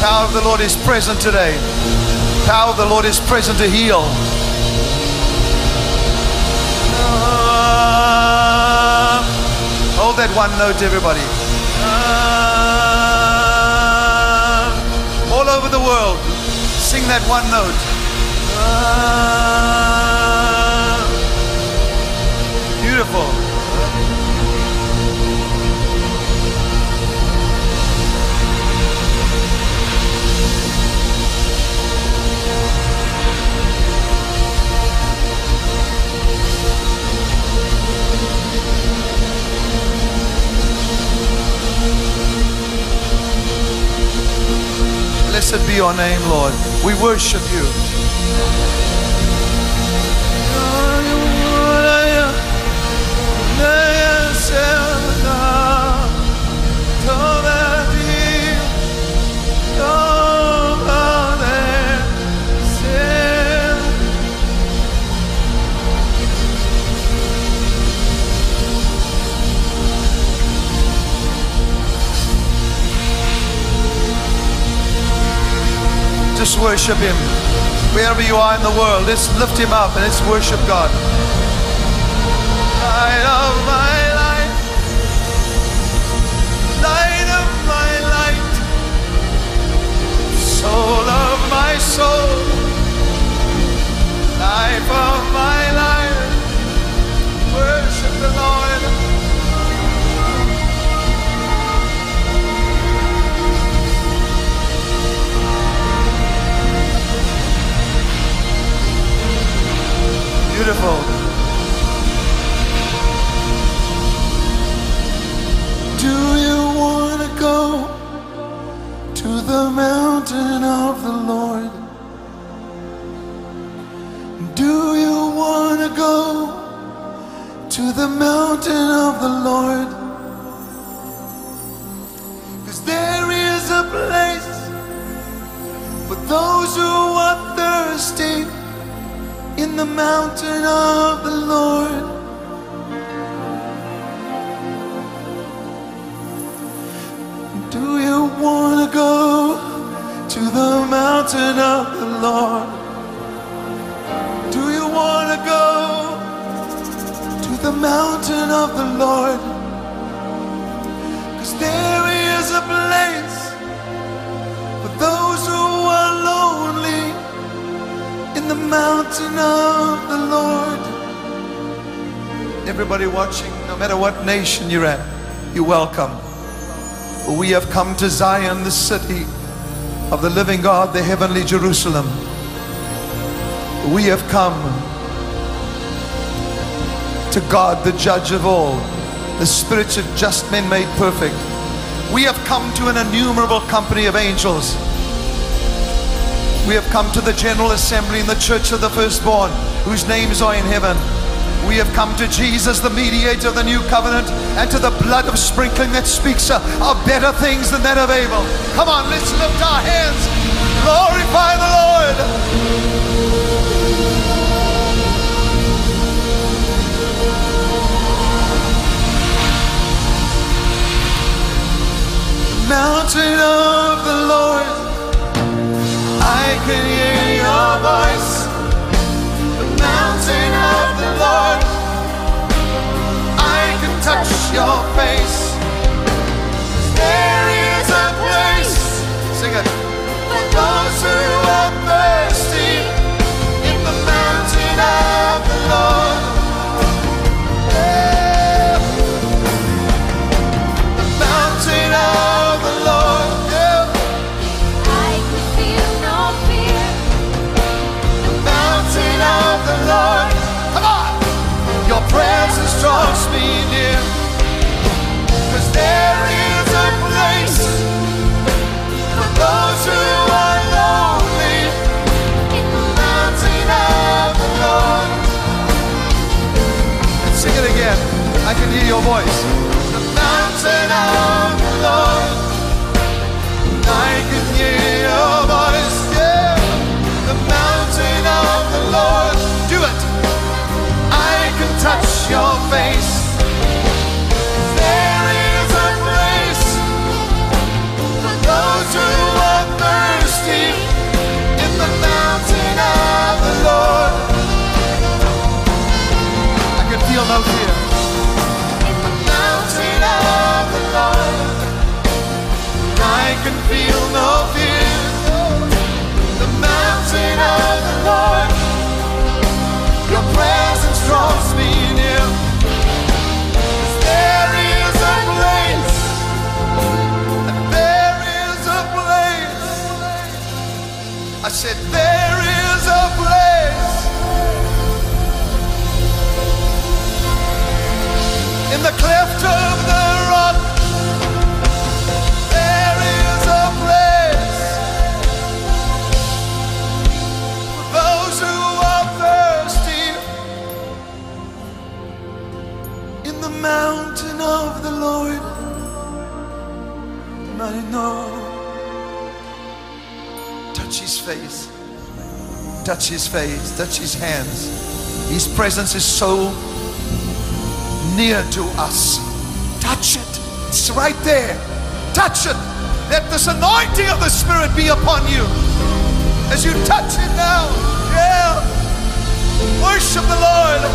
Power of the Lord is present today. Power of the Lord is present to heal. Hold that one note, everybody. All over the world, sing that one note. Beautiful. Blessed be your name, Lord. We worship you. Just worship Him. Wherever you are in the world, let's lift Him up and let's worship God. Light of my life, light of my light, soul of my soul, life of my life, worship the Lord. Beautiful. Do you want to go to the mountain of the Lord? Do you want to go to the mountain of the Lord? Because there is a place for those who are thirsty in the mountain of the Lord. Do you want to go to the mountain of the Lord? Do you want to go to the mountain of the Lord? Because there is a place for those who are lonely in the mountain of the Lord. Everybody watching, no matter what nation you're at, you're welcome. For we have come to Zion, the city of the living God, the heavenly Jerusalem. We have come to God, the judge of all, the spirits of just men made perfect. We have come to an innumerable company of angels. We have come to the General Assembly in the Church of the Firstborn, whose names are in heaven. We have come to Jesus, the mediator of the new covenant, and to the blood of sprinkling that speaks of better things than that of Abel. Come on, let's lift our hands. Glorify the Lord. Mountain of the Lord, I can hear your voice. The mountain of the Lord, I can touch your face. There is a place, sing it, for those who are thirsty in the mountain of the Lord. Yeah. The mountain of the Lord. Lord, come on! Your presence draws me near, 'cause there is a place for those who are lonely in the mountain of the Lord. And sing it again. I can hear your voice. The mountain of the Lord. I can hear your voice. Yeah. The mountain of the Lord. Touch your face. There is a place for those who are thirsty. I know. Touch his face, touch his face, touch his hands. His presence is so near to us. Touch it, it's right there. Touch it. Let this anointing of the Spirit be upon you as you touch it now. Yeah, worship the Lord.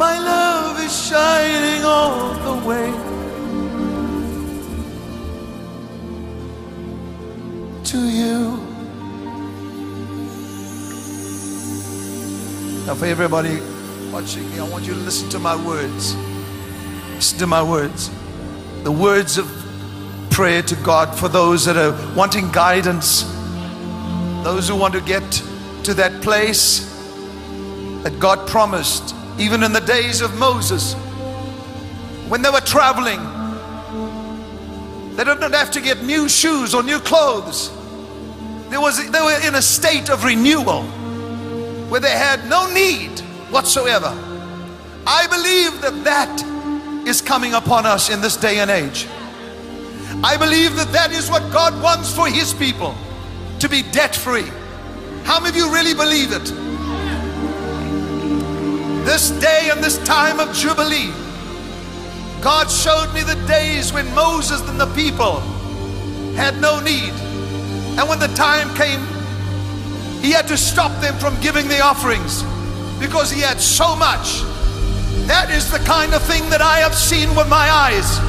My love is shining all the way to you. Now for everybody watching me, I want you to listen to my words. Listen to my words. The words of prayer to God for those that are wanting guidance, those who want to get to that place that God promised even in the days of Moses when they were traveling. They did not have to get new shoes or new clothes. They were in a state of renewal where they had no need whatsoever. I believe that that is coming upon us in this day and age. I believe that that is what God wants for His people, to be debt-free. How many of you really believe it? This day and this time of Jubilee, God showed me the days when Moses and the people had no need. And when the time came, He had to stop them from giving the offerings because He had so much. That is the kind of thing that I have seen with my eyes.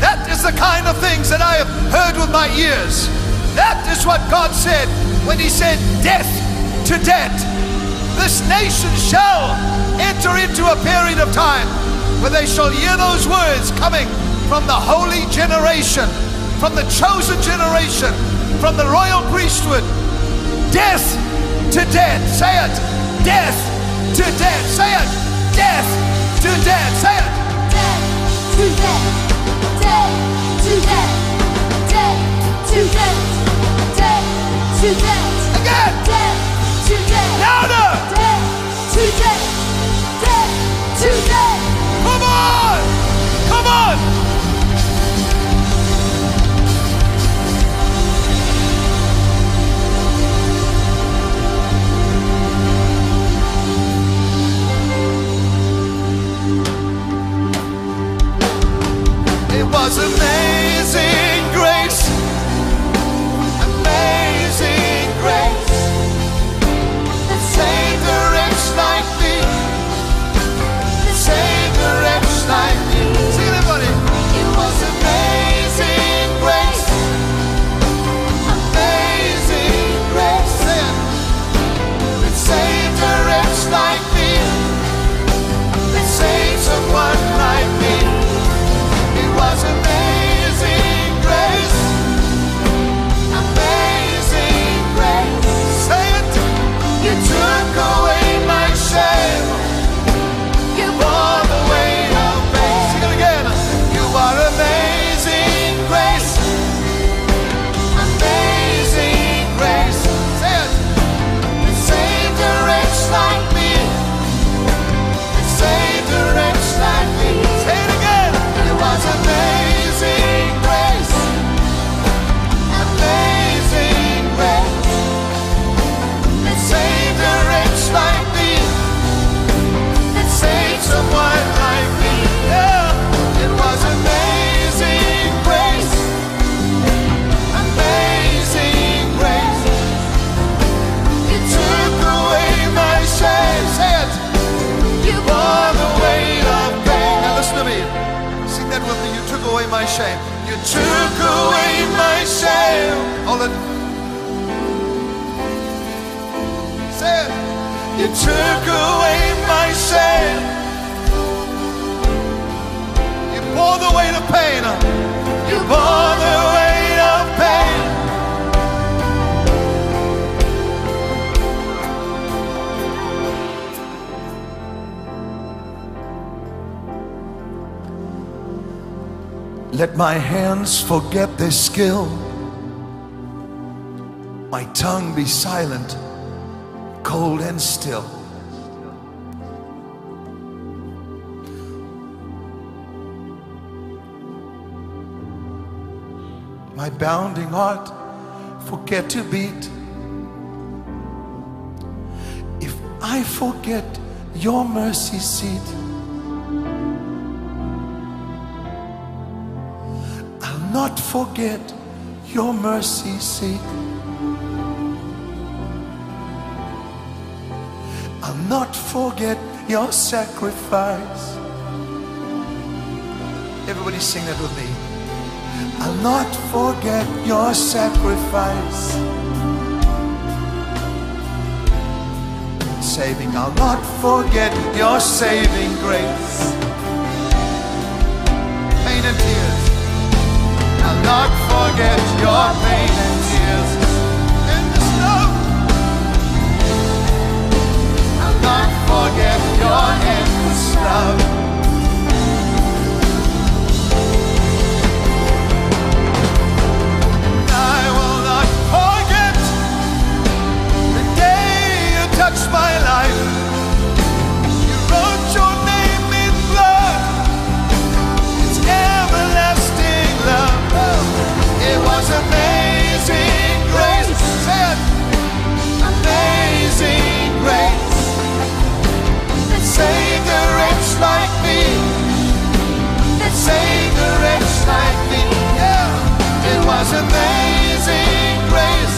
That is the kind of things that I have heard with my ears. That is what God said when He said, "Death to debt." This nation shall enter into a period of time where they shall hear those words coming from the holy generation, from the chosen generation, from the royal priesthood. Death to death. Say it. Death to death. Say it. Death to death. Say it. Death to death. Death to death. Death to death. Death to death. Again. Death to death. Louder. Death to death. Death to death. Come on. Come on. Was amazing grace, amazing grace, that saved a wretch like me, that saved a wretch like me. See everybody. It was amazing grace, amazing grace, that saved a wretch like me, that saved someone like me. Was amazing grace, amazing grace. Say it. You took away my shame. You bore the weight of pain. Sing it again. You are amazing grace, amazing grace. Say it. It saved a wretch like me. It saved a wretch like me. Say it again. It was amazing. My shame. You took away my shame. All that. Say it. You took away my shame. You bore the weight of pain. You bore the weight of pain. Let my hands forget their skill, my tongue be silent, cold and still. My bounding heart forget to beat. If I forget your mercy seat, not forget your mercy seat. I'll not forget your sacrifice. Everybody sing that with me. I'll not forget your sacrifice. Saving, I'll not forget your saving grace. Pain and tears, I'll not forget your pain and tears. In the snow, I'll not forget your endless love. My life, you wrote your name in blood. It's everlasting love. Oh, it was amazing grace. Said, amazing grace, that saved a wretch like me. That saved a wretch like me. Yeah, it was amazing grace.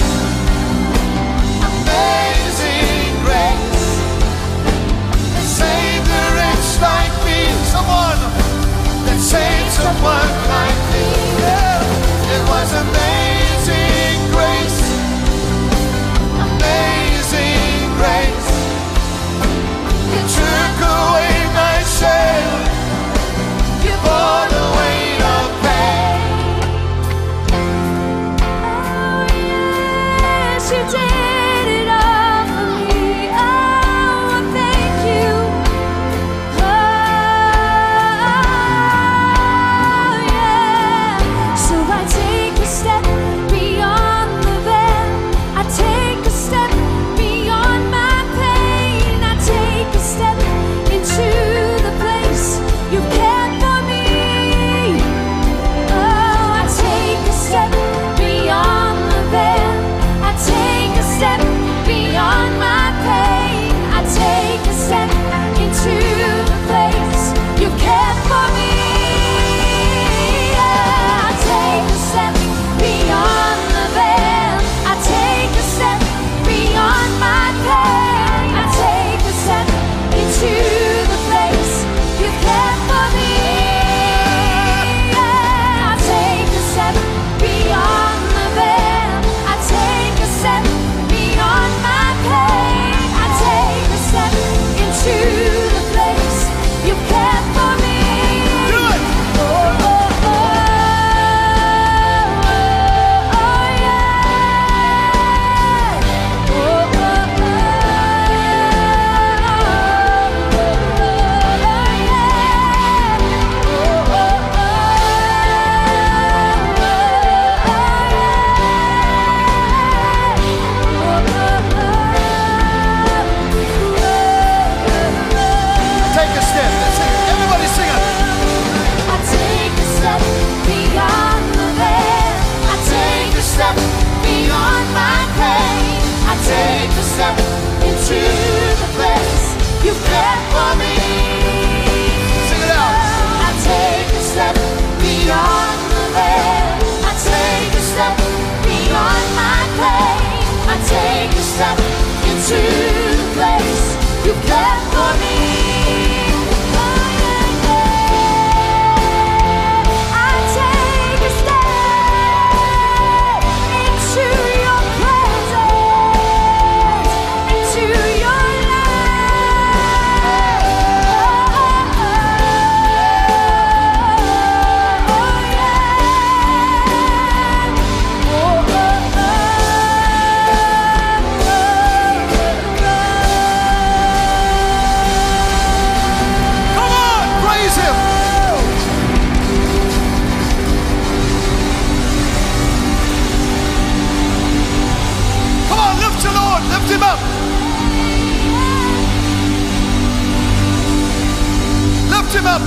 Like me, someone that saved someone like me. Yeah. It was amazing grace, amazing grace. It took away my shame, you bore the weight of pain. Oh yes, you did.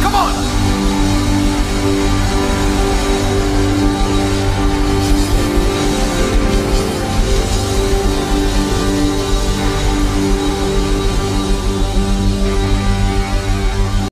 Come on.